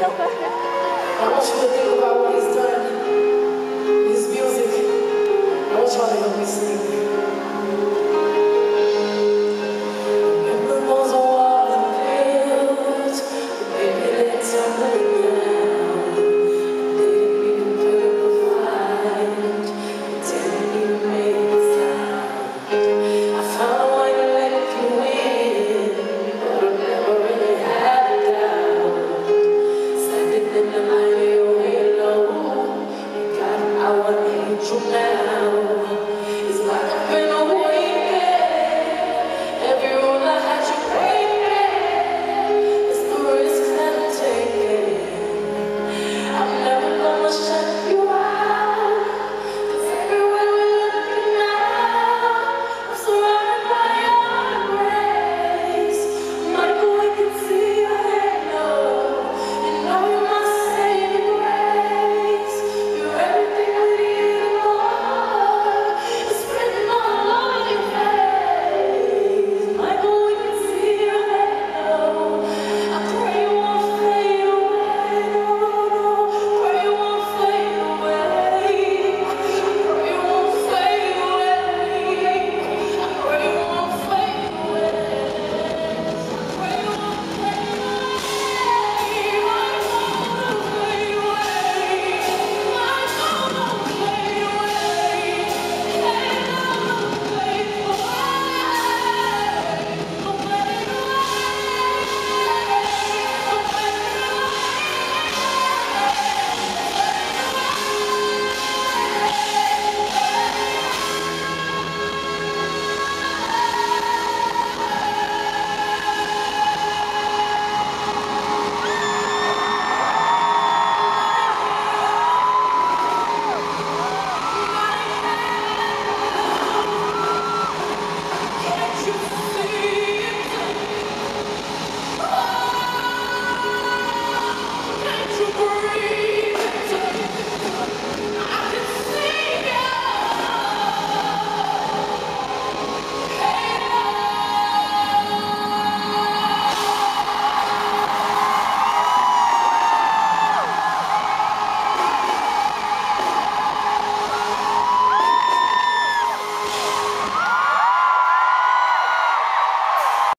so perfect. I want you to think about what he's done, his music. I want y'all to help me sing.